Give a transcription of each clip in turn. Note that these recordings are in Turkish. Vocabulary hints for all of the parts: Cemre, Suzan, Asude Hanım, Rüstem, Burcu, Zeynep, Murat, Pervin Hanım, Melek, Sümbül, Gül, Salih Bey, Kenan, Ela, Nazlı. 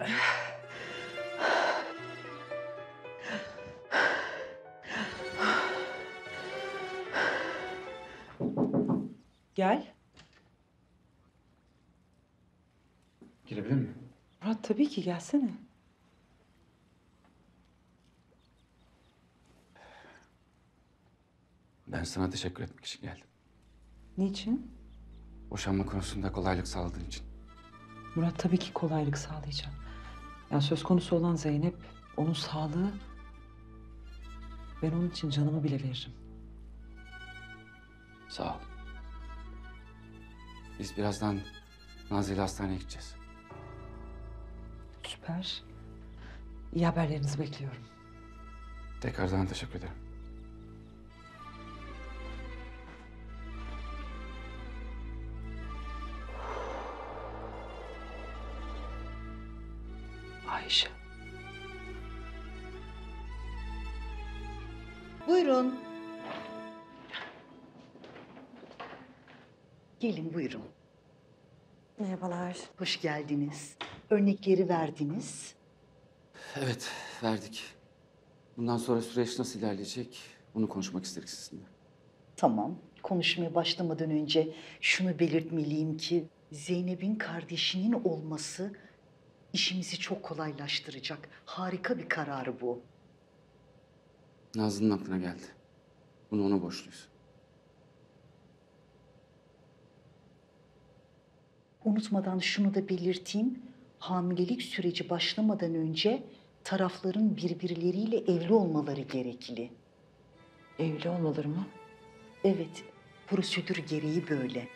dakika. Gel. Girebilir miyim? Murat tabii ki, gelsene. Ben sana teşekkür etmek için geldim. Niçin? Boşanma konusunda kolaylık sağladığın için. Murat tabii ki kolaylık sağlayacağım. Yani söz konusu olan Zeynep, onun sağlığı... Ben onun için canımı bile veririm. Sağ ol. Biz birazdan Nazlı ile hastaneye gideceğiz. Süper. İyi haberlerinizi bekliyorum. Tekrardan teşekkür ederim. Ayşe. Buyurun. Gelin buyurun. Merhabalar. Hoş geldiniz. Örnekleri verdiniz. Evet, verdik. Bundan sonra süreç nasıl ilerleyecek, bunu konuşmak isteriz sizinle. Tamam. Konuşmaya başlamadan önce şunu belirtmeliyim ki... Zeynep'in kardeşinin olması işimizi çok kolaylaştıracak. Harika bir kararı bu. Nazlı'nın aklına geldi. Bunu ona borçluyuz. Unutmadan şunu da belirteyim, hamilelik süreci başlamadan önce tarafların birbirleriyle evli olmaları gerekli. Evli olmaları mı? Evet, prosedür gereği böyle.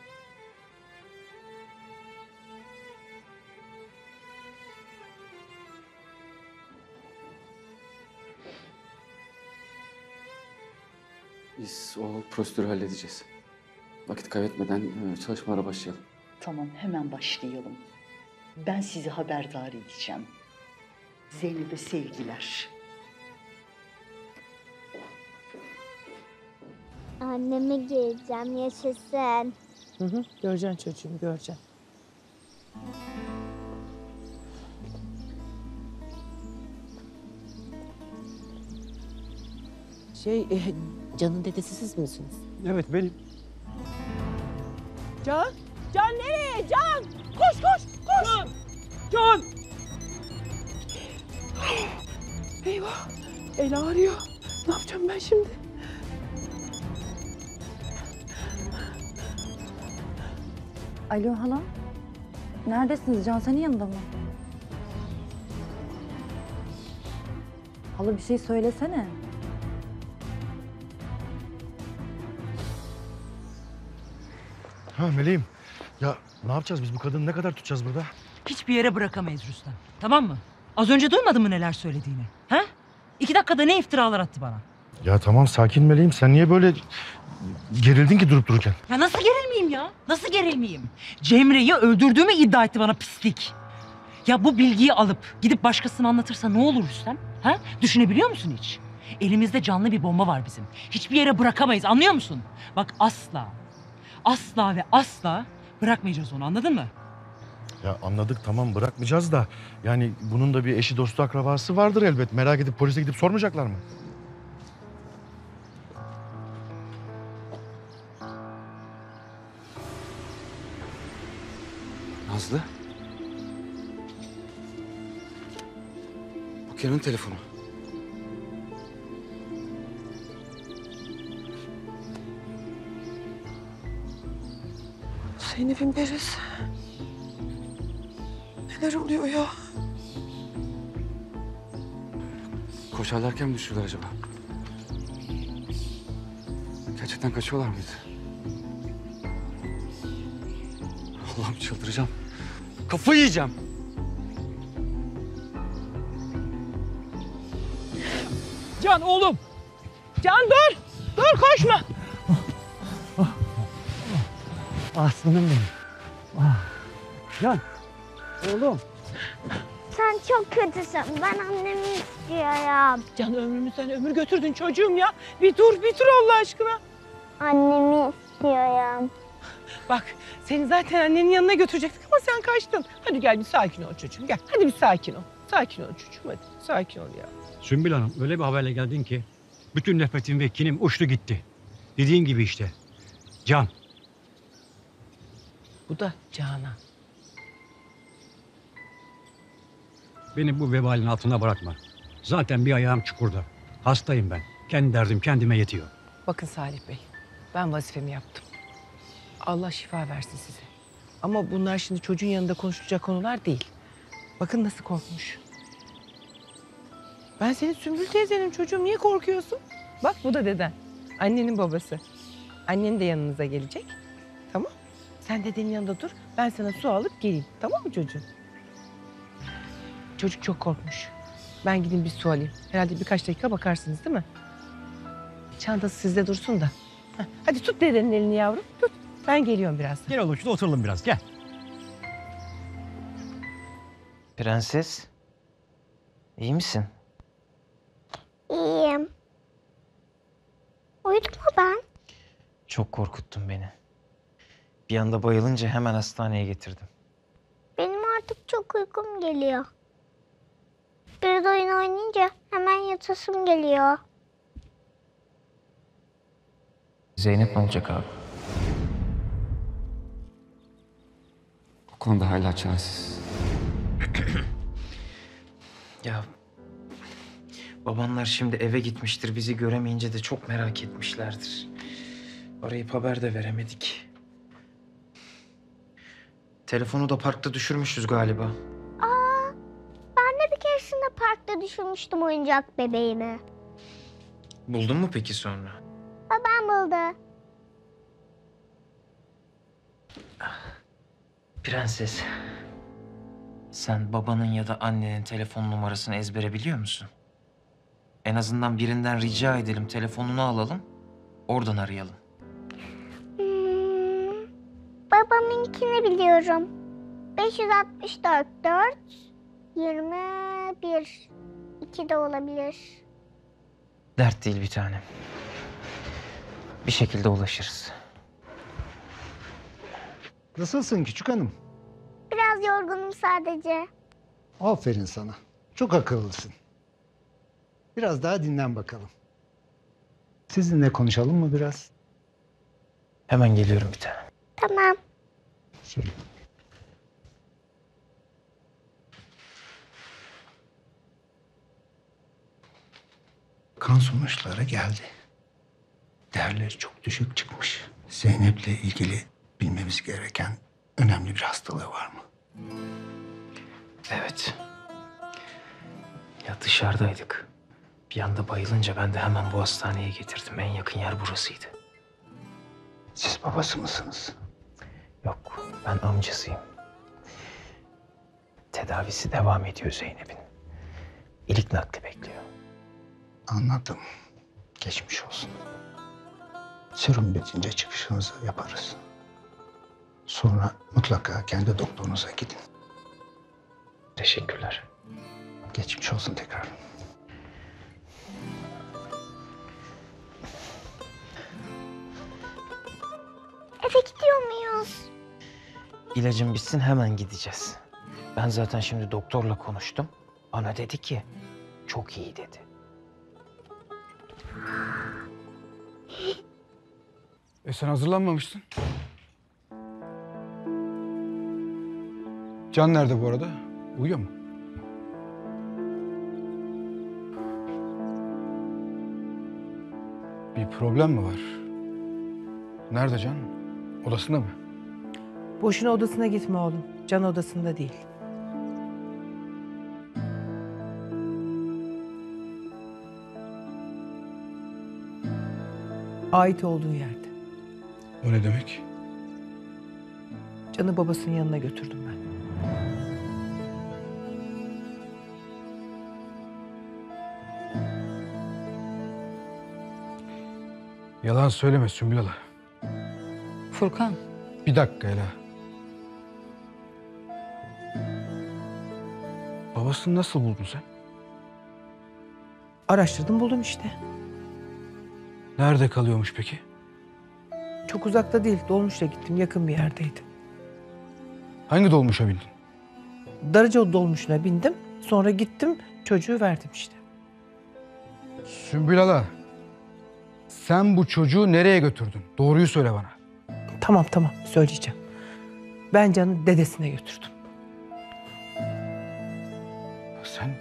Biz o prosedürü halledeceğiz. Vakit kaybetmeden çalışmalara başlayalım. Tamam, hemen başlayalım. Ben sizi haberdar edeceğim. Zeynep'e sevgiler. Anneme geleceğim, yaşasın. Hı hı, göreceksin çocuğum, göreceksin. Can'ın dedesi siz misiniz? Evet, benim. Can? Can nereye? Can! Koş, koş, koş! Can! Can! Eyvah! Ela arıyor. Ne yapacağım ben şimdi? Alo hala? Neredesiniz? Can senin yanında mı? Hala bir şey söylesene. Ha Meleğim. Ya ne yapacağız biz? Bu kadını ne kadar tutacağız burada? Hiçbir yere bırakamayız Rüstem. Tamam mı? Az önce duymadın mı neler söylediğini? Ha? 2 dakikada ne iftiralar attı bana? Ya tamam sakin Meleğim. Sen niye böyle gerildin ki durup dururken? Ya nasıl gerilmeyeyim ya? Nasıl gerilmeyeyim? Cemre'yi öldürdüğümü iddia etti bana pislik. Ya bu bilgiyi alıp gidip başkasına anlatırsa ne olur Rüstem? Ha? Düşünebiliyor musun hiç? Elimizde canlı bir bomba var bizim. Hiçbir yere bırakamayız. Anlıyor musun? Bak asla, asla ve asla... Bırakmayacağız onu, anladın mı? Ya anladık, tamam bırakmayacağız da... Yani bunun da bir eşi, dostu, akrabası vardır elbet. Merak edip polise gidip sormayacaklar mı? Nazlı? Bu Kenan'ın telefonu. Zeynep'in Beriz. Neler oluyor ya? Koşarlarken mi düşüyorlar acaba? Gerçekten kaçıyorlar mıydı? Allah'ım çıldıracağım. Kafayı yiyeceğim. Can oğlum. Can dur. Dur koşma. Aslanım benim. Ah. Can, oğlum. Sen çok kötüsün. Ben annemi istiyorum. Can ömrümü sen ömür götürdün çocuğum ya. Bir dur Allah aşkına. Annemi istiyorum. Bak seni zaten annenin yanına götürecektik ama sen kaçtın. Hadi gel bir sakin ol çocuğum gğel. Hadi bir sakin ol. Sakin ol çocuğum hadi. Sakin ol ya. Sümbül Hanım öyle bir haberle geldin ki bütün nefretim ve kinim uçtu gitti. Dediğin gibi işte. Can. Bu da Canan. Beni bu vebalin altına bırakma. Zaten bir ayağım çukurda. Hastayım ben. Kendi derdim kendime yetiyor. Bakın Salih Bey, ben vazifemi yaptım. Allah şifa versin size. Ama bunlar şimdi çocuğun yanında konuşulacak konular değil. Bakın nasıl korkmuş. Ben senin Sümbül teyzenim çocuğum. Niye korkuyorsun? Bak bu da deden. Annenin babası. Annen de yanınıza gelecek. Tamam. Sen dedenin yanında dur. Ben sana su alıp geleyim. Tamam mı çocuğum? Çocuk çok korkmuş. Ben gideyim bir su alayım. Herhalde birkaç dakika bakarsınız değil mi? Çantası sizde dursun da. Heh. Hadi tut dedenin elini yavrum. Tut. Ben geliyorum birazdan. Gel oğlum şurada oturalım biraz. Gel. Prenses. İyi misin? İyiyim. Uyudum mu ben? Çok korkuttun beni. Bir anda bayılınca hemen hastaneye getirdim. Benim artık çok uykum geliyor. Biraz oyun oynayınca hemen yatasım geliyor. Zeynep olacak abi. O konuda hala çaresiz. Ya babanlar şimdi eve gitmiştir. Bizi göremeyince de çok merak etmişlerdir. Arayıp haber de veremedik. Telefonu da parkta düşürmüşüz galiba. Aa, ben de bir keresinde parkta düşürmüştüm oyuncak bebeğimi. Buldun mu peki sonra? Babam buldu. Prenses, sen babanın ya da annenin telefon numarasını ezbere biliyor musun? En azından birinden rica edelim, telefonunu alalım, oradan arayalım. Babamınkini biliyorum. 564 4 21 2 de olabilir. Dert değil bir tanem. Bir şekilde ulaşırız. Nasılsın küçük hanım? Biraz yorgunum sadece. Aferin sana. Çok akıllısın. Biraz daha dinlen bakalım. Sizinle konuşalım mı biraz? Hemen geliyorum bir tane. Tamam. Şöyle. Kan sonuçları geldi. Değerleri çok düşük çıkmış. Zeynep'le ilgili bilmemiz gereken önemli bir hastalığı var mı? Evet. Ya dışarıdaydık. Bir anda bayılınca ben de hemen bu hastaneye getirdim. En yakın yer burasıydı. Siz babası mısınız? Yok, ben amcasıyım. Tedavisi devam ediyor Zeynep'in. İlik nakli bekliyor. Anladım. Geçmiş olsun. Serum bitince çıkışınızı yaparız. Sonra mutlaka kendi doktorunuza gidin. Teşekkürler. Geçmiş olsun tekrar. Eve gidiyor muyuz? İlacım bitsin hemen gideceğiz. Ben zaten şimdi doktorla konuştum. Bana dedi ki çok iyi dedi. Sen hazırlanmamıştın. Can nerede bu arada? Uyuyor mu? Bir problem mi var? Nerede Can? Odasında mı? Boşuna odasına gitme oğlum. Can odasında değil. Ait olduğu yerde. O ne demek? Can'ı babasının yanına götürdüm ben. Yalan söyleme Sümbül Hala. Furkan. Bir dakika Ela. Babasını nasıl buldun sen? Araştırdım buldum işte. Nerede kalıyormuş peki? Çok uzakta değil, dolmuşla gittim. Yakın bir yerdeydi. Hangi dolmuşa bindin? Darıca dolmuşuna bindim. Sonra gittim, çocuğu verdim işte. Sümbül hala, sen bu çocuğu nereye götürdün? Doğruyu söyle bana. Tamam, tamam. Söyleyeceğim. Ben Can'ı dedesine götürdüm. Sen?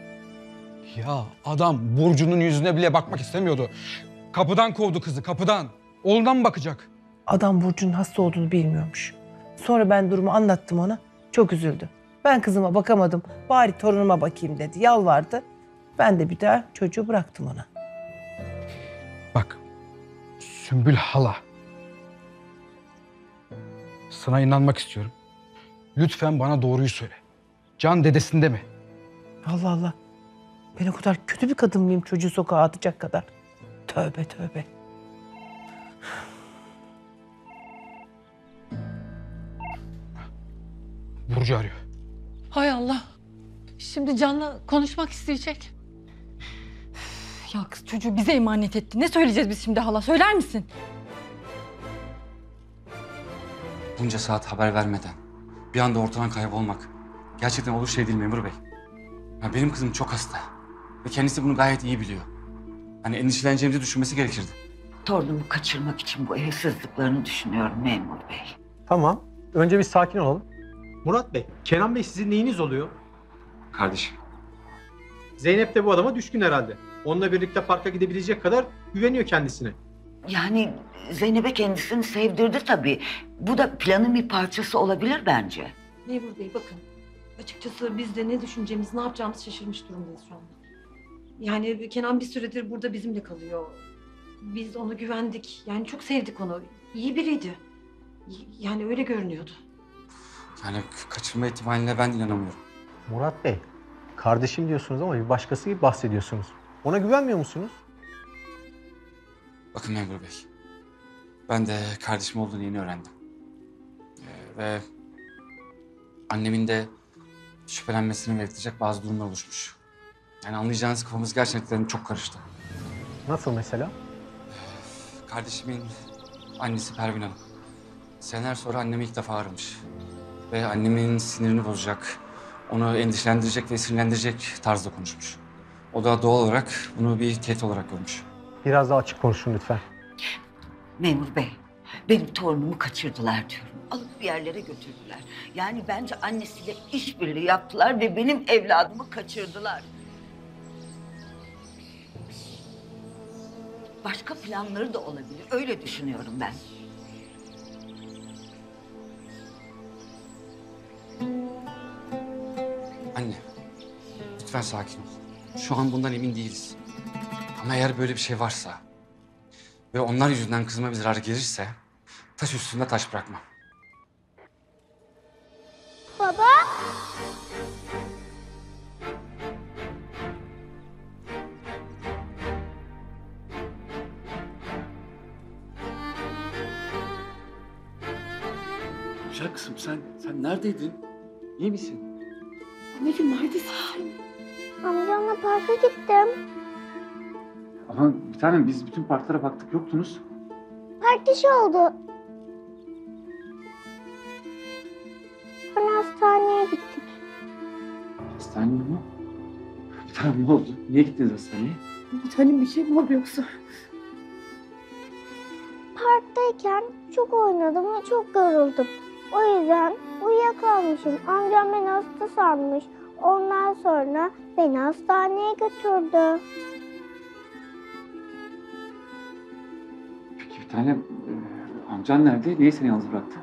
Ya adam Burcu'nun yüzüne bile bakmak istemiyordu. Kapıdan kovdu kızı, kapıdan. Oğluna mı bakacak? Adam Burcu'nun hasta olduğunu bilmiyormuş. Sonra ben durumu anlattım ona, çok üzüldü. Ben kızıma bakamadım, bari torunuma bakayım dedi, yalvardı. Ben de bir daha çocuğu bıraktım ona. Bak, Sümbül hala. Sana inanmak istiyorum. Lütfen bana doğruyu söyle. Can dedesinde mi? Allah Allah. Ben o kadar kötü bir kadın mıyım çocuğu sokağa atacak kadar? Tövbe tövbe. Burcu arıyor. Hay Allah. Şimdi Can'la konuşmak isteyecek. Ya kız çocuğu bize emanet etti. Ne söyleyeceğiz biz şimdi hala? Söyler misin? Bunca saat haber vermeden, bir anda ortadan kaybolmak gerçekten olur şey değil memur bey. Ya benim kızım çok hasta ve kendisi bunu gayet iyi biliyor. Hani endişeleneceğimizi düşünmesi gerekirdi. Torunumu kaçırmak için bu hırsızlıklarını düşünüyorum memur bey. Tamam, önce bir sakin olalım. Murat Bey, Kenan Bey sizin neyiniz oluyor? Kardeşim. Zeynep de bu adama düşkün herhalde. Onunla birlikte parka gidebilecek kadar güveniyor kendisine. Yani Zeynep'e kendisini sevdirdi tabii. Bu da planın bir parçası olabilir bence. Memur Bey bakın, açıkçası biz de ne düşüneceğimiz, ne yapacağımız şaşırmış durumdayız şu anda. Yani Kenan bir süredir burada bizimle kalıyor. Biz ona güvendik, yani çok sevdik onu. İyi biriydi. Yani öyle görünüyordu. Yani kaçırma ihtimaline ben inanamıyorum. Murat Bey, kardeşim diyorsunuz ama bir başkası gibi bahsediyorsunuz. Ona güvenmiyor musunuz? Bakın memur bey, ben de kardeşim olduğunu yeni öğrendim. Ve annemin de şüphelenmesini bekleyecek bazı durumlar oluşmuş. Yani anlayacağınız kafamız gerçekten çok karıştı. Nasıl mesela? Kardeşimin annesi Pervin Hanım. Seneler sonra annemi ilk defa aramış. Ve annemin sinirini bozacak, onu endişelendirecek ve sinirlendirecek tarzda konuşmuş. O da doğal olarak bunu bir tehdit olarak görmüş. Biraz daha açık konuşun lütfen. Memur bey, benim torunumu kaçırdılar diyorum. Alıp bir yerlere götürdüler. Yani bence annesiyle işbirliği yaptılar ve benim evladımı kaçırdılar. Başka planları da olabilir. Öyle düşünüyorum ben. Anne, lütfen sakin ol. Şu an bundan emin değiliz. Ama eğer böyle bir şey varsa ve onlar yüzünden kızıma bir zarar gelirse taş üstünde taş bırakmam. Baba! Güzel kızım sen neredeydin? İyi misin? Anneciğim neredesin? Amcamla parka gittim. Ama bir tanem biz bütün parklara baktık, yoktunuz. Park dışı oldu. Sonra hastaneye gittik. Hastaneye mi? Bir tanem ne oldu? Niye gittiniz hastaneye? Bir tanem bir şey mi oldu yoksa? Parktayken çok oynadım ve çok yoruldum. O yüzden uyuyakalmışım. Amcam beni hasta sanmış. Ondan sonra beni hastaneye götürdü. Bir tanem, amcan nerede? Niye seni yalnız bıraktı?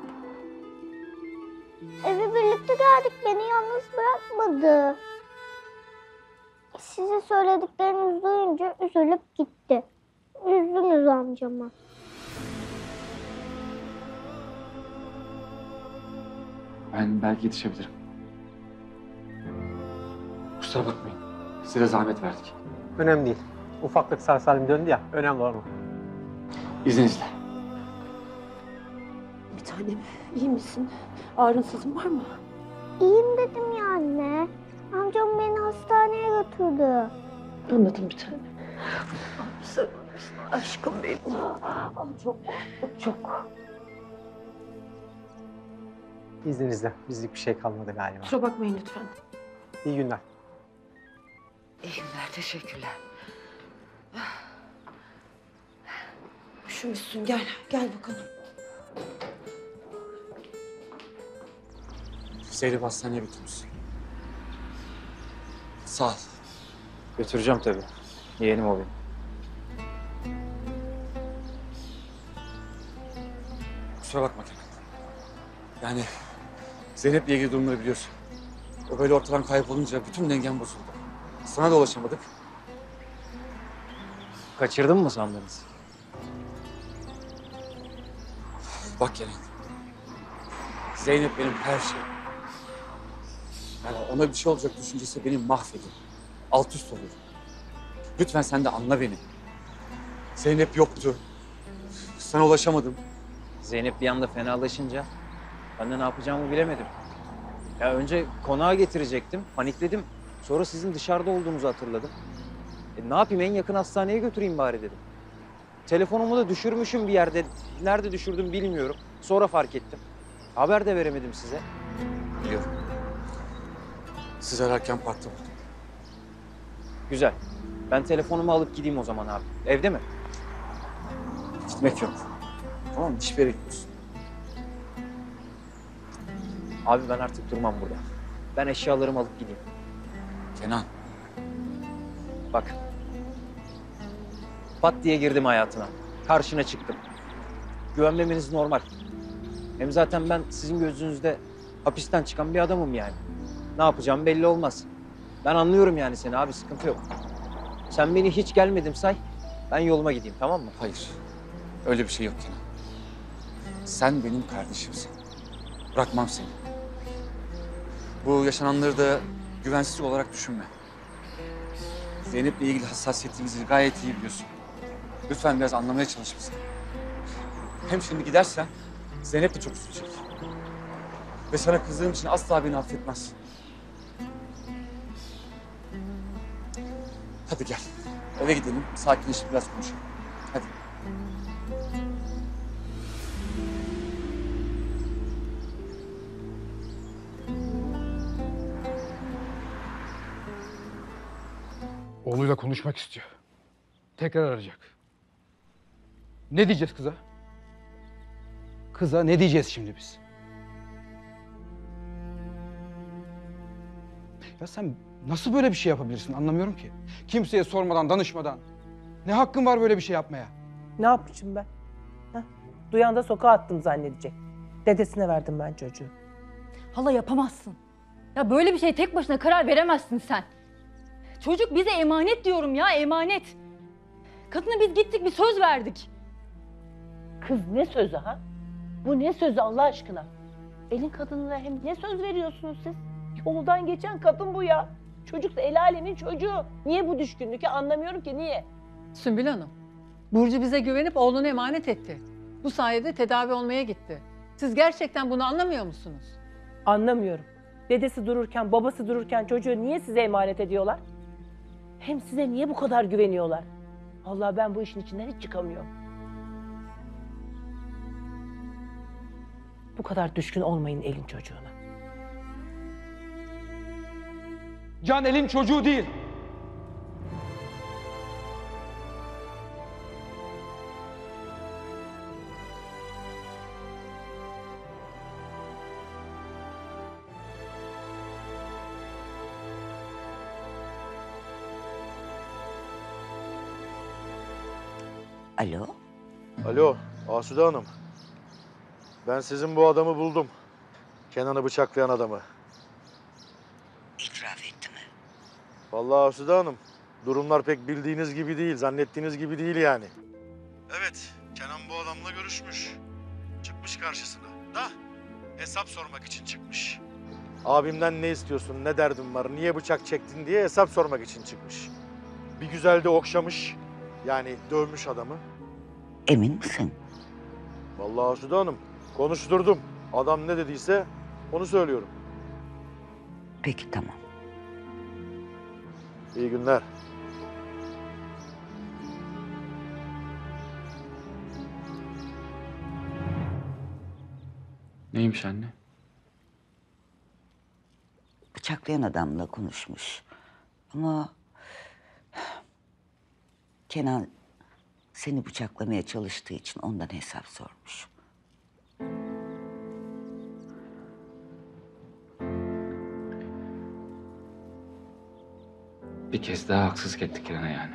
Eve birlikte geldik. Beni yalnız bırakmadı. Size söylediklerinizi duyunca üzülüp gitti. Üzdünüz amcama. Ben belki yetişebilirim. Kusura bakmayın. Size zahmet verdik. Önemli değil. Ufaklık sarsalim döndü ya. Önemli var mı? İzninizle. Bir tanem, iyi misin? Ağrın sızın var mı? İyiyim dedim ya anne. Amcam beni hastaneye götürdü. Anladım bir tanem. Aşkım benim. Çok, çok. İzninizle. Bizlik bir şey kalmadı galiba. Kusura bakmayın lütfen. İyi günler. İyi günler, teşekkürler. Üşümüşsün, gel. Gel bakalım. Zeynep hastaneye götürmüşsün. Sağ ol. Götüreceğim tabii. Yeğenim olayım. Kusura bakma Kenan. Yani Zeynep'le ilgili durumları biliyorsun. O böyle ortadan kaybolunca bütün dengem bozuldu. Sana da ulaşamadık. Kaçırdın mı sandınız? Bak Kenan. Zeynep benim her şeyim. Yani ona bir şey olacak düşüncesi beni mahvediyor. Alt üst oluyor. Lütfen sen de anla beni. Zeynep yoktu. Sana ulaşamadım. Zeynep bir anda fenalaşınca ben de ne yapacağımı bilemedim. Ya önce konağa getirecektim, panikledim. Sonra sizin dışarıda olduğunuzu hatırladım. Ne yapayım, en yakın hastaneye götüreyim bari dedim. Telefonumu da düşürmüşüm bir yerde. Nerede düşürdüm bilmiyorum. Sonra fark ettim. Haber de veremedim size. Biliyorum. Siz ararken parkta buldum. Güzel. Ben telefonumu alıp gideyim o zaman abi. Evde mi? Gitmek yok. Tamam mı? Hiçbir yere gitmiyorsun. Abi ben artık durmam burada. Ben eşyalarımı alıp gideyim. Kenan. Bak. Pat diye girdim hayatına. Karşına çıktım. Güvenmemeniz normal. Hem zaten ben sizin gözünüzde hapisten çıkan bir adamım yani. Ne yapacağım belli olmaz. Ben anlıyorum yani seni abi, sıkıntı yok. Sen beni hiç gelmedim say, ben yoluma gideyim, tamam mı? Hayır, öyle bir şey yok Kenan. Sen benim kardeşimsin. Bırakmam seni. Bu yaşananları da güvensiz olarak düşünme. Zeynep'le ilgili hassasiyetimizi gayet iyi biliyorsun. Lütfen biraz anlamaya çalış bizi. Hem şimdi gidersen Zeynep de çok üzülecek. Ve sana kızdığım için asla beni affetmez. Hadi gel, eve gidelim, sakinleşip biraz konuşalım. Hadi. Oğluyla konuşmak istiyor. Tekrar arayacak. Ne diyeceğiz kıza? Kıza ne diyeceğiz şimdi biz? Ya sen nasıl böyle bir şey yapabilirsin anlamıyorum ki. Kimseye sormadan, danışmadan. Ne hakkın var böyle bir şey yapmaya? Ne yapmışım ben? Heh. Duyan da sokağa attım zannedecek. Dedesine verdim ben çocuğu. Hala yapamazsın. Ya böyle bir şey tek başına karar veremezsin sen. Çocuk bize emanet diyorum ya, emanet. Kadına biz gittik, bir söz verdik. Kız ne sözü ha? Bu ne sözü Allah aşkına? Elin kadınına hem ne söz veriyorsunuz siz? Yoldan geçen kadın bu ya. Çocuk da el alemin çocuğu. Niye bu düşkünlük? Anlamıyorum ki niye? Sümbül Hanım, Burcu bize güvenip oğlunu emanet etti. Bu sayede tedavi olmaya gitti. Siz gerçekten bunu anlamıyor musunuz? Anlamıyorum. Dedesi dururken, babası dururken çocuğu niye size emanet ediyorlar? Hem size niye bu kadar güveniyorlar? Allah, ben bu işin içinden hiç çıkamıyorum. Bu kadar düşkün olmayın elin çocuğuna. Can elin çocuğu değil. Alo? Alo, Asude Hanım. Ben sizin bu adamı buldum. Kenan'ı bıçaklayan adamı. İtiraf etti mi? Vallahi Asude Hanım, durumlar pek bildiğiniz gibi değil, zannettiğiniz gibi değil yani. Evet, Kenan bu adamla görüşmüş. Çıkmış karşısına. Da, hesap sormak için çıkmış. Abimden ne istiyorsun, ne derdin var, niye bıçak çektin diye hesap sormak için çıkmış. Bir güzel de okşamış. Yani dövmüş adamı. Emin misin? Vallahi Asude Hanım, konuşturdum. Adam ne dediyse onu söylüyorum. Peki, tamam. İyi günler. Neymiş anne? bıçaklayan adamla konuşmuş. Ama Kenan seni bıçaklamaya çalıştığı için ondan hesap sormuş. Bir kez daha haksızlık ettik Kenan'a yani.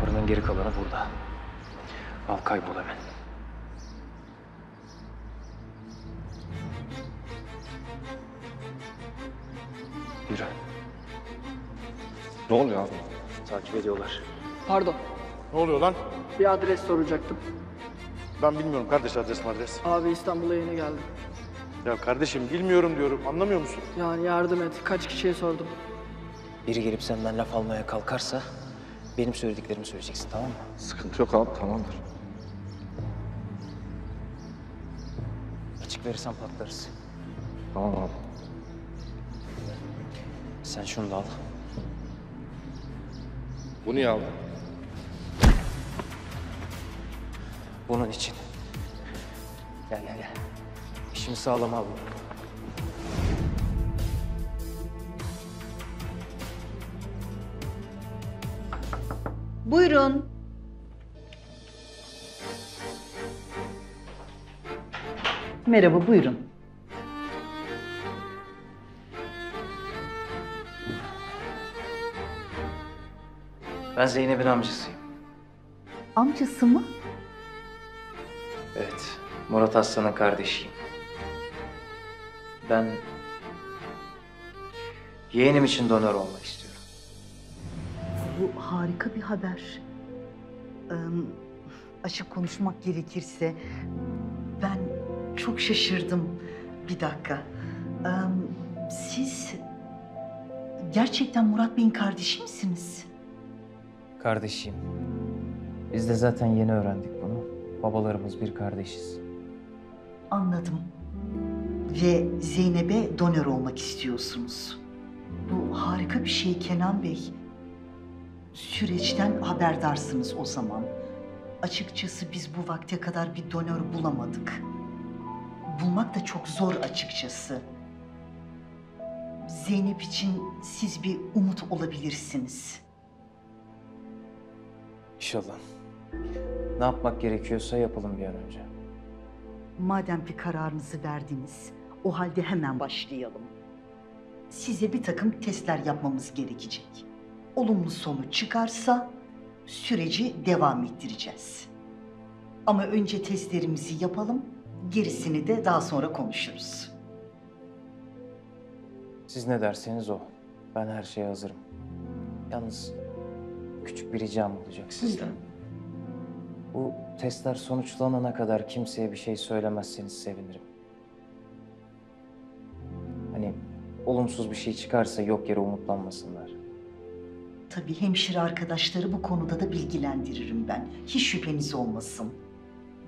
Paranın geri kalanı burada. Al kaybol hemen. Yürü. Ne oluyor abi? Takip ediyorlar. Pardon. Ne oluyor lan? Bir adres soracaktım. Ben bilmiyorum kardeş adres. Abi İstanbul'a yeni geldim. Ya kardeşim bilmiyorum diyorum. Anlamıyor musun? Yani yardım et. Kaç kişiye sordum. Biri gelip senden laf almaya kalkarsa benim söylediklerimi söyleyeceksin, tamam mı? Sıkıntı yok abi, tamamdır. Açık verirsen patlarız. Tamam abi. Sen şunu da al. Bu niye abi? Bunun için. Gel. İşimi sağlam abi. Buyurun. Merhaba, buyurun. Ben Zeynep'in amcasıyım. Amcası mı? Evet, Murat Aslan'ın kardeşiyim. Ben yeğenim için donör olmak istiyorum. Bu harika bir haber. Açık konuşmak gerekirse ben çok şaşırdım. Bir dakika. Siz gerçekten Murat Bey'in kardeşi misiniz? Kardeşim. Biz de zaten yeni öğrendik bunu. Babalarımız bir kardeşiz. Anladım. Ve Zeynep'e donör olmak istiyorsunuz. Bu harika bir şey Kenan Bey. Süreçten haberdarsınız o zaman. Açıkçası biz bu vakte kadar bir donör bulamadık. Bulmak da çok zor açıkçası. Zeynep için siz bir umut olabilirsiniz. İnşallah. Ne yapmak gerekiyorsa yapalım bir an önce. Madem ki kararınızı verdiniz, o halde hemen başlayalım. Size bir takım testler yapmamız gerekecek. Olumlu sonuç çıkarsa süreci devam ettireceğiz. Ama önce testlerimizi yapalım, gerisini de daha sonra konuşuruz. Siz ne derseniz o. Ben her şeye hazırım. Yalnız küçük bir ricam olacak sizden. Bu testler sonuçlanana kadar kimseye bir şey söylemezseniz sevinirim. Hani olumsuz bir şey çıkarsa yok yere umutlanmasınlar. Tabii hemşire arkadaşları bu konuda da bilgilendiririm ben. Hiç şüpheniz olmasın.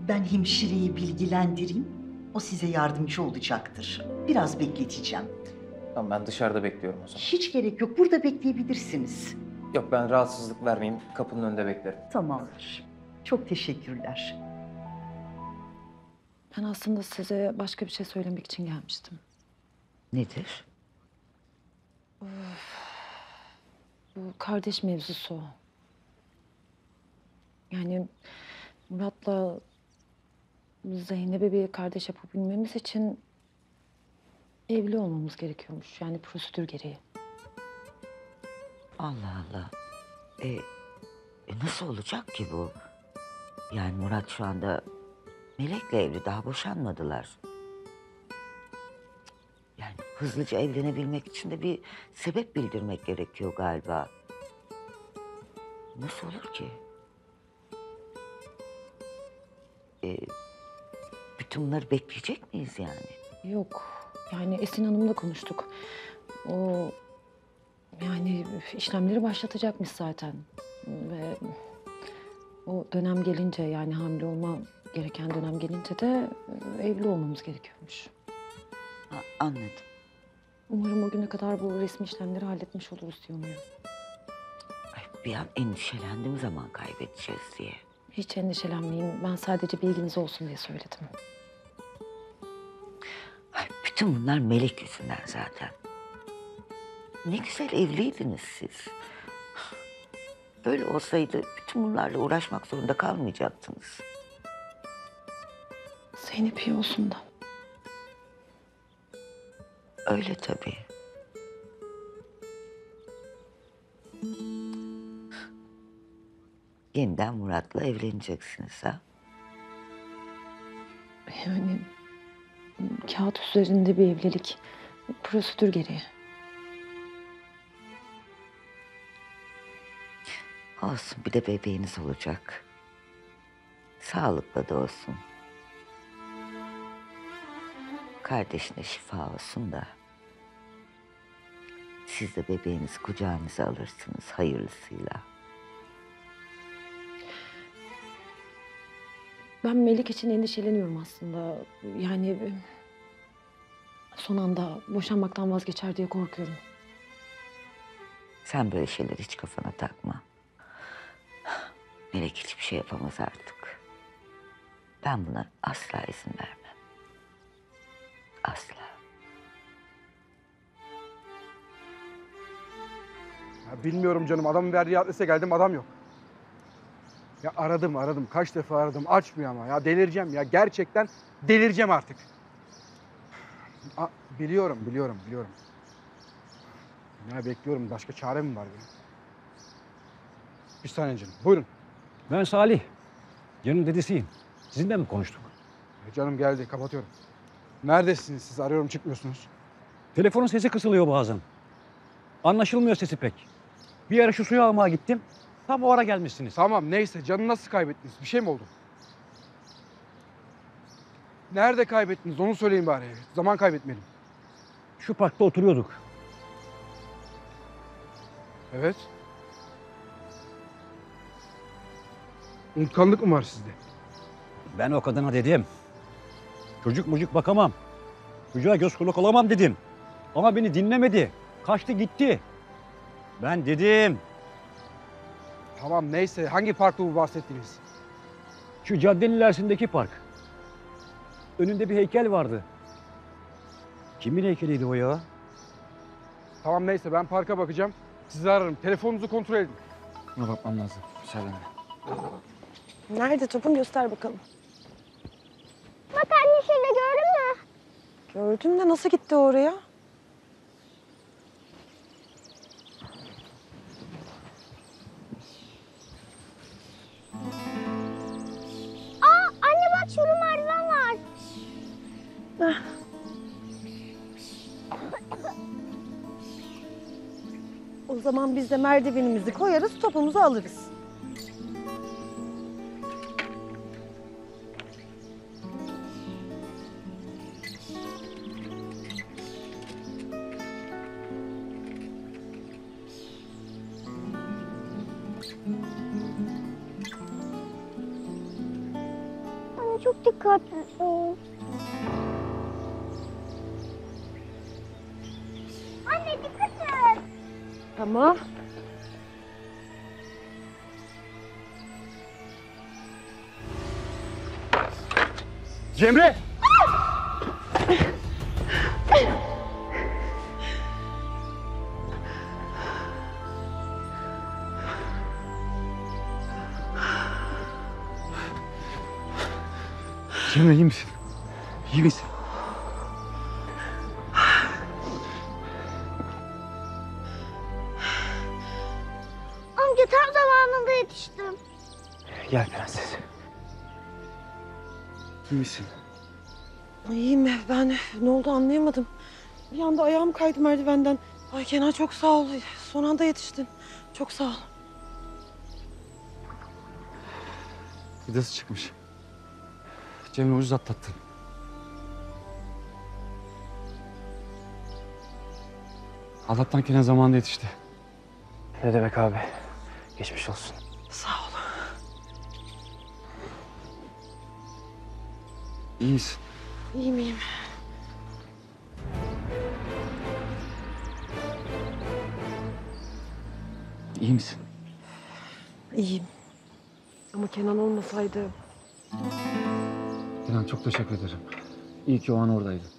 Ben hemşireyi bilgilendireyim, o size yardımcı olacaktır. Biraz bekleteceğim. Tamam, ben dışarıda bekliyorum o zaman. Hiç gerek yok, burada bekleyebilirsiniz. Yok, ben rahatsızlık vermeyeyim, kapının önünde beklerim. Tamamdır. Çok teşekkürler. Ben aslında size başka bir şey söylemek için gelmiştim. Nedir? Bu kardeş mevzusu. Yani Murat'la Zeynep'e bir kardeş yapabilmemiz için evli olmamız gerekiyormuş. Yani prosedür gereği. Allah Allah. Nasıl olacak ki bu? Yani Murat şu anda Melek'le evli, daha boşanmadılar. Yani hızlıca evlenebilmek için de bir sebep bildirmek gerekiyor galiba. Nasıl olur ki? Bütün bunları bekleyecek miyiz yani? Yok. Yani Esin Hanım'la konuştuk. O yani işlemleri başlatacakmış zaten. Ve O dönem gelince, yani hamile olma gereken dönem gelince de evli olmamız gerekiyormuş. Anladım. Umarım o güne kadar bu resmi işlemleri halletmiş oluruz diye umuyorum. Ay, bir an endişelendim zaman kaybedeceğiz diye. Hiç endişelenmeyin. Ben sadece bilginiz olsun diye söyledim. Ay, bütün bunlar Melek yüzünden zaten. Ne güzel evliydiniz siz. Öyle olsaydı bütün bunlarla uğraşmak zorunda kalmayacaktınız. Zeynep iyi olsun da. Öyle tabii. Yeniden Murat'la evleneceksiniz ha? Yani kağıt üzerinde bir evlilik, prosedür gereği. Olsun, bir de bebeğiniz olacak. Sağlıklı da olsun. Kardeşine şifa olsun da. Siz de bebeğinizi kucağınıza alırsınız hayırlısıyla. Ben Melek için endişeleniyorum aslında. Yani son anda boşanmaktan vazgeçer diye korkuyorum. Sen böyle şeyler hiç kafana takma. Melek hiçbir şey yapamaz artık. Ben buna asla izin vermem. Asla. Ya bilmiyorum canım, adamın verdiği adrese geldim, adam yok. Ya aradım, kaç defa aradım, açmıyor ama. Ya delireceğim ya, gerçekten delireceğim artık. Biliyorum. Ya bekliyorum, başka çare mi var benim? Bir saniye canım, buyurun. Ben Salih, canım dedesiyim. Sizinle mi konuştuk? Canım geldi, kapatıyorum. Neredesiniz siz? Arıyorum, çıkmıyorsunuz. Telefonun sesi kısılıyor bazen. Anlaşılmıyor sesi pek. Bir ara şu suyu almaya gittim, tam o ara gelmişsiniz. Tamam, neyse. Canı nasıl kaybettiniz? Bir şey mi oldu? Nerede kaybettiniz? Onu söyleyin bari. Zaman kaybetmeyelim. Şu parkta oturuyorduk. Evet. Unutkanlık mı var sizde? Ben o kadına dedim. Çocuk mucuk bakamam. Çocuğa göz kulak olamam dedim. Ama beni dinlemedi. Kaçtı gitti. Ben dedim. Tamam neyse. Hangi parkta bu bahsettiğiniz? Şu caddenin ilerisindeki park. Önünde bir heykel vardı. Kimin heykeliydi o ya? Tamam neyse, ben parka bakacağım. Sizi ararım. Telefonunuzu kontrol edin. Buna bakmam lazım. Müsaadenle. Nerede topun? Göster bakalım. Bak anne, şurada gördün mü? Gördüm de nasıl gitti oraya? Aa anne bak, şurada merdiven var. Ah. O zaman biz de merdivenimizi koyarız, topumuzu alırız. Çok dikkatli ol. Anne dikkat et. Tamam. Cemre! Cemre iyi misin? İyi misin? Amca tam zamanında yetiştim. Gel prenses. İyi misin? İyiyim ben. Ne oldu anlayamadım. Bir anda ayağım kaydı merdivenden. Ay Kenan çok sağ ol. Son anda yetiştin. Çok sağ ol. Gıdası çıkmış. Cemre ucuz atlattın. Allah'tan Kenan zamanında yetişti. Ne demek abi? Geçmiş olsun. Sağ ol. İyi misin? İyi miyim? İyi misin? İyiyim. Ama Kenan olmasaydı... Kenan, çok teşekkür ederim. İyi ki o an oradaydın.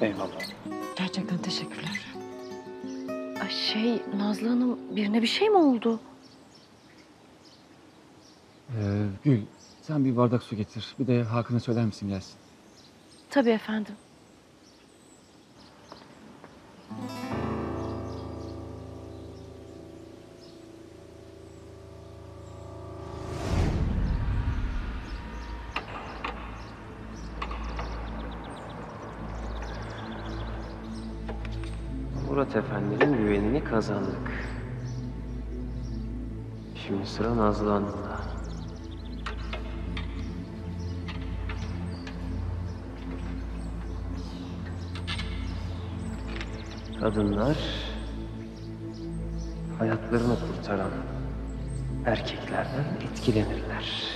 Eyvallah. Gerçekten teşekkürler. Nazlı Hanım, birine bir şey mi oldu? Gül, sen bir bardak su getir. Bir de Hakan'a söyler misin gelsin? Tabii efendim. Murat Efendi'nin güvenini kazandık. Şimdi sıra Nazlı Hanım'da. Kadınlar, hayatlarını kurtaran erkeklerden etkilenirler.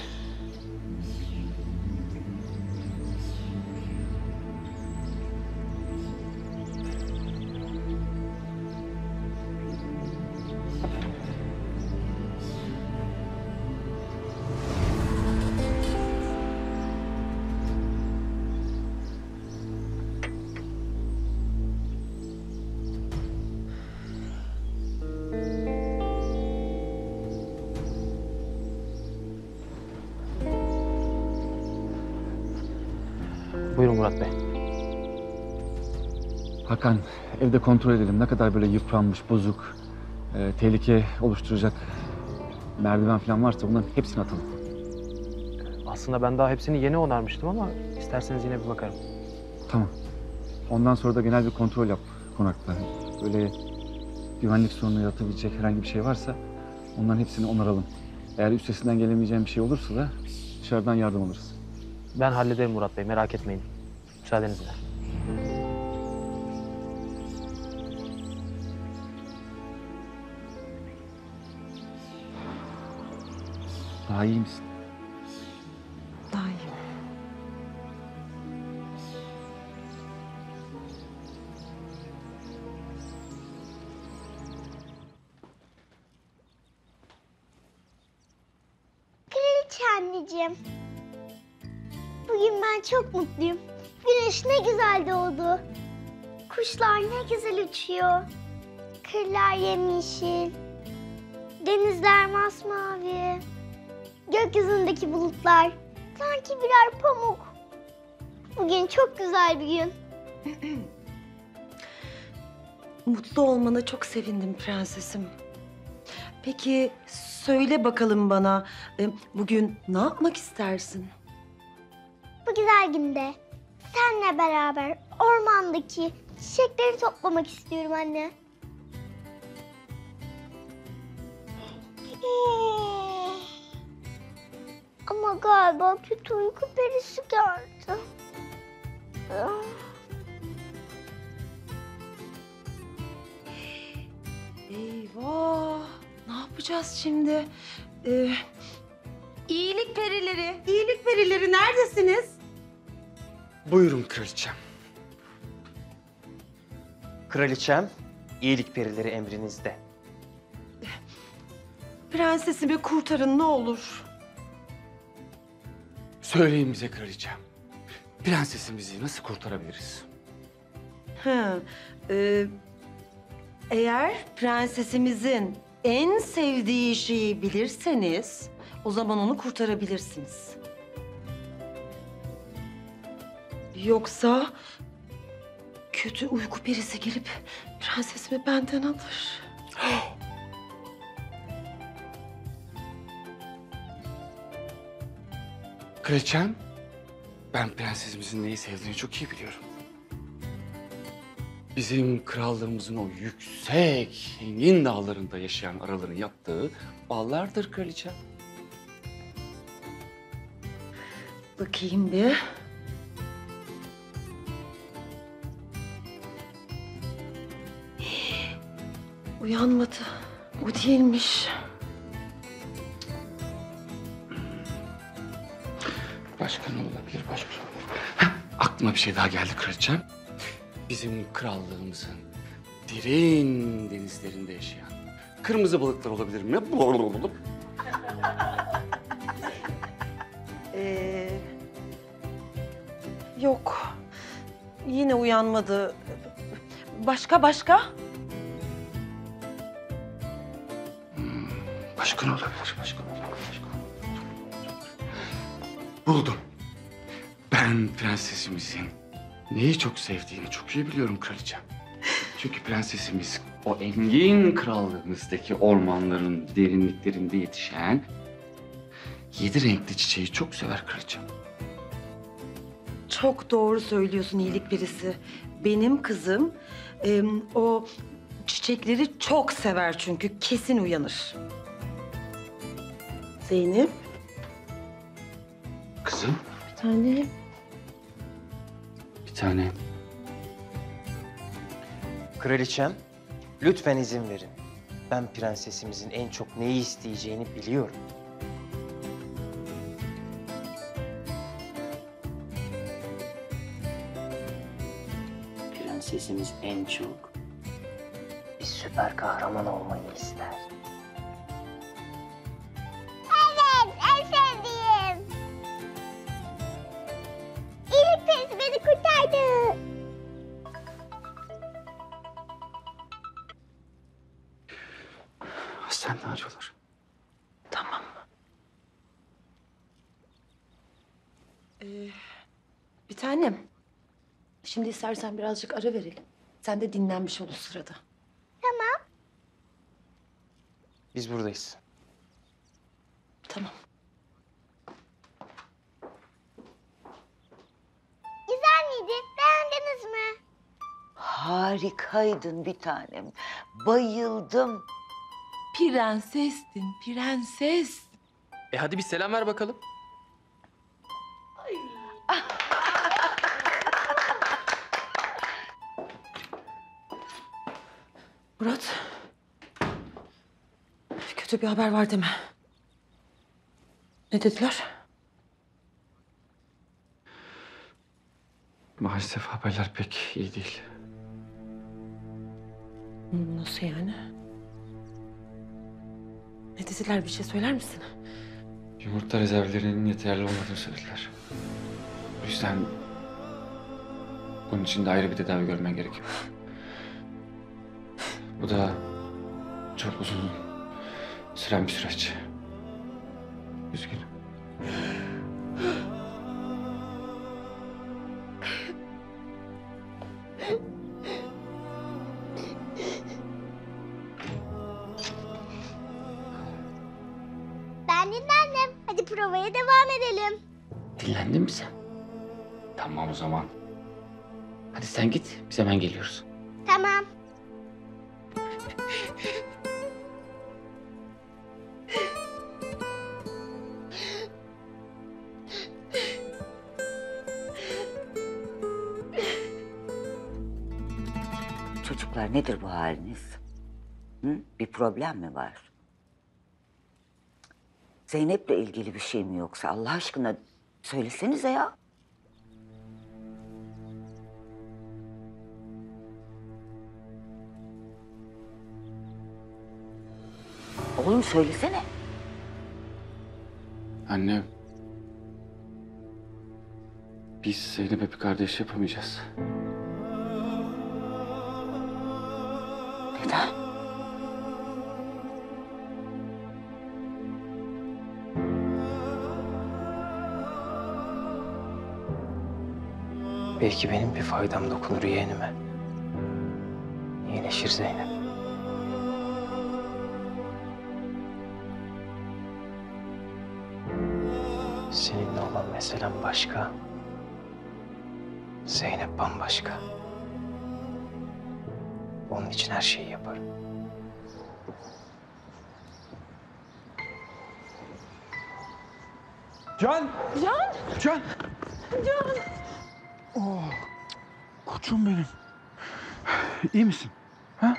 Buyurun Murat Bey. Hakan, evde kontrol edelim. Ne kadar böyle yıpranmış, bozuk, tehlike oluşturacak merdiven falan varsa bunların hepsini atalım. Aslında ben daha hepsini yeni onarmıştım ama isterseniz yine bir bakarım. Tamam. Ondan sonra da genel bir kontrol yap konakta. Böyle güvenlik sorunu yaratabilecek herhangi bir şey varsa onların hepsini onaralım. Eğer üstesinden gelemeyeceğim bir şey olursa da dışarıdan yardım alırız. Ben hallederim Murat Bey, merak etmeyin. Müsaadenizle. Daha iyi misin? Daha iyi. Kraliçe anneciğim. Bugün ben çok mutluyum. Güneş ne güzel doğdu. Kuşlar ne güzel uçuyor. Kırlar yemyeşil. Denizler masmavi. Gökyüzündeki bulutlar sanki birer pamuk. Bugün çok güzel bir gün. Mutlu olmana çok sevindim prensesim. Peki söyle bakalım bana, bugün ne yapmak istersin? Bu güzel günde seninle beraber ormandaki çiçekleri toplamak istiyorum anne. Ama galiba kötü uyku perisi geldi. Eyvah! Ne yapacağız şimdi? İyilik perileri neredesiniz? Buyurun kraliçem. Kraliçem, iyilik perileri emrinizde. Prensesimi kurtarın ne olur. Söyleyin bize kraliçem. Prensesimizi nasıl kurtarabiliriz? Eğer prensesimizin en sevdiği şeyi bilirseniz... o zaman onu kurtarabilirsiniz. Yoksa kötü uyku perisi gelip prensesimi benden alır. Kraliçem, ben prensesimizin neyi sevdiğini çok iyi biliyorum. Bizim krallığımızın o yüksek, engin dağlarında yaşayan araların yaptığı ballardır kraliçem. Bakayım bir. Uyanmadı. O değilmiş. Başka ne olabilir? Başka ne olabilir? Heh, aklıma bir şey daha geldi kraliçem. Bizim krallığımızın derin denizlerinde yaşayan kırmızı balıklar olabilir mi? Yok. Yine uyanmadı. Başka? Başka ne olabilir? Başka. Buldum. Ben prensesimizin neyi çok sevdiğini çok iyi biliyorum kraliçem. Çünkü prensesimiz o engin krallığımızdaki ormanların derinliklerinde yetişen 7 renkli çiçeği çok sever kraliçem. Çok doğru söylüyorsun iyilik birisi. Benim kızım o çiçekleri çok sever çünkü kesin uyanır. Zeynep. Kızım. Bir tane. Kraliçem, lütfen izin verin. Ben prensesimizin en çok neyi isteyeceğini biliyorum. Prensesimiz en çok bir süper kahraman olmayı ister. Evet, en sevdiğim. İyilik perisi beni kurtardı. Hastaneden arıyorlar. Tamam. Bir tanem. Şimdi istersen birazcık ara verelim. Sen de dinlenmiş ol o sırada. Tamam. Biz buradayız. Tamam. Güzel miydi? Beğendiniz mi? Harikaydın bir tanem. Bayıldım. Prensestin, prenses. Hadi bir selam ver bakalım. Ay. Murat, kötü bir haber var deme. Ne dediler? Maalesef haberler pek iyi değil. Nasıl yani? Ne dediler, bir şey söyler misin? Yumurta rezervlerinin yeterli olmadığını söylediler. O yüzden bunun için de ayrı bir tedavi görmen gerekiyor. Bu da çok uzun süren bir süreç. Üzgünüm. Ben dinlendim. Hadi provaya devam edelim. Dinlendin mi sen? Tamam o zaman. Hadi sen git, biz hemen geliyoruz. Tamam. Çocuklar nedir bu haliniz? Hı? Bir problem mi var? Zeynep'le ilgili bir şey mi yoksa? Allah aşkına söylesenize ya. Oğlum söylesene. Anne, biz Zeynep'e bir kardeş yapamayacağız. Neden? Belki benim bir faydam dokunur yeğenime. İyileşir Zeynep. Seninle olan meselem başka. Zeynep bambaşka. Onun için her şeyi yaparım. Can! Oh, koçum benim. İyi misin? Ha?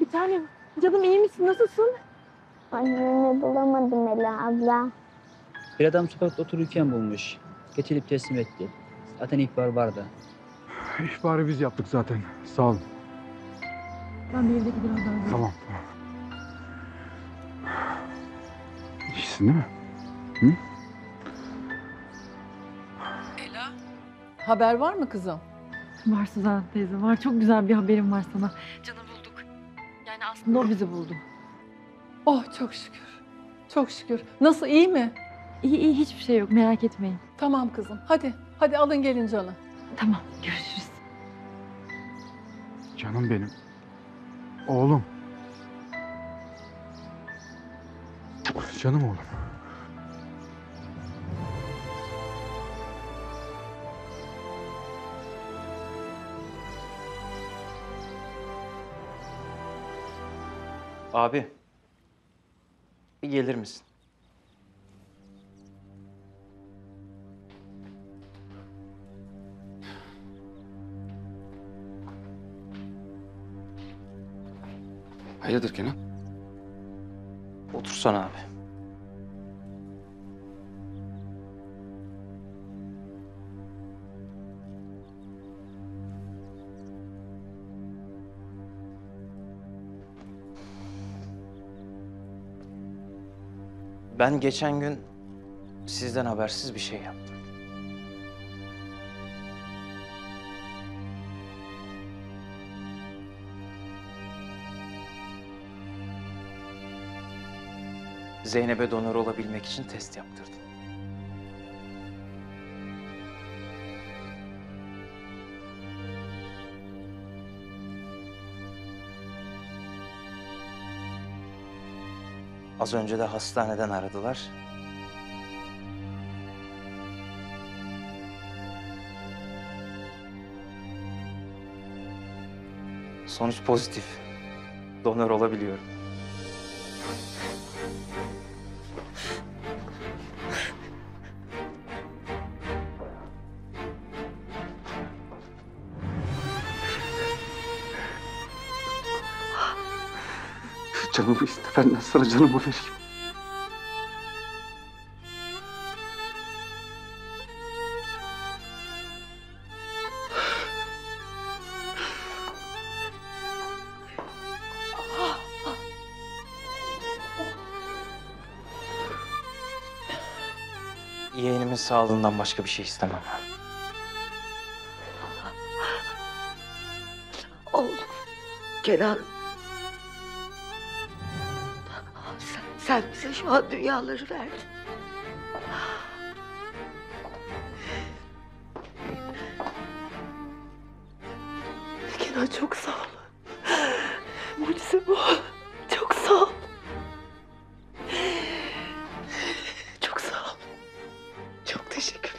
Bir tanem, canım iyi misin? Nasılsın? Annemi bulamadım Ela abla. Bir adam sokakta otururken bulmuş. Getirip teslim etti. Zaten ihbar vardı. İhbarı biz yaptık zaten. Sağ olun. Ben bir evdeki biraz daha... Tamam. İyisin değil mi? Hı? Ela. Haber var mı kızım? Var Suzan teyze, var. Çok güzel bir haberim var sana. Canı bulduk. Yani aslında o bizi buldu. Oh çok şükür. Çok şükür. Nasıl, iyi mi? İyi iyi, hiçbir şey yok, merak etmeyin. Tamam kızım, hadi. Hadi alın gelin canı. Tamam, görüşürüz. Canım benim. Oğlum. Canım oğlum. Abi, bir gelir misin? Hayırdır Kenan? Otursana abi. Ben geçen gün sizden habersiz bir şey yaptım. Zeynep'e donör olabilmek için test yaptırdım. Az önce de hastaneden aradılar. Sonuç pozitif. Donör olabiliyorum. Canımı iste, benden sana canımı vereyim. Yeğenimin sağlığından başka bir şey istemem. Oğlum, Kenan. Sen bize şu an dünyaları verdin. Kenan çok sağ ol. Mucize bu. Çok sağ ol. Çok sağ ol. Çok teşekkür ederim.